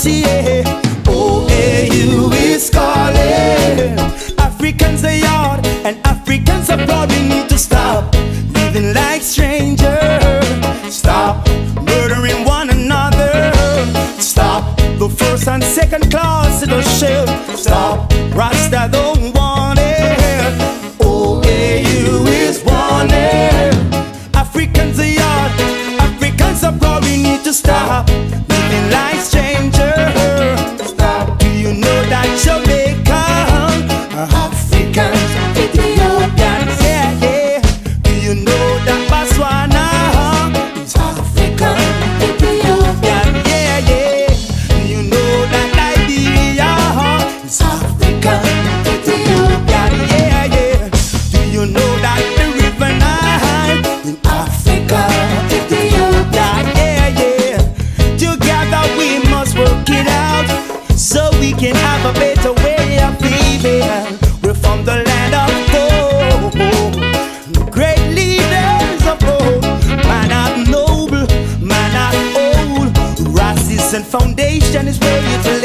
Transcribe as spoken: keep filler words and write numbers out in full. see, yeah. O A U is calling. Africans are yard and Africans abroad. We need to stop living like strangers. Stop murdering one another. Stop the first and second class citizenship. Stop Rasta don't want it. O A U is warning. Africans are yard, Africans abroad. We need to stop living like strangers. Stop. Do you know that Jamaican, Africans, Ethiopians, yeah, yeah. Do you know that Botswana is African, Ethiopian, yeah, yeah. Do you know that Liberia is African, Ethiopian, yeah, yeah. Do you know that the River Nile in Africa, Ethiopia, yeah, yeah. Together we must work it out so we can have a better way of living. We're from the land of gold, great leaders of old. Man are noble, man are old. Racism foundation is where it's.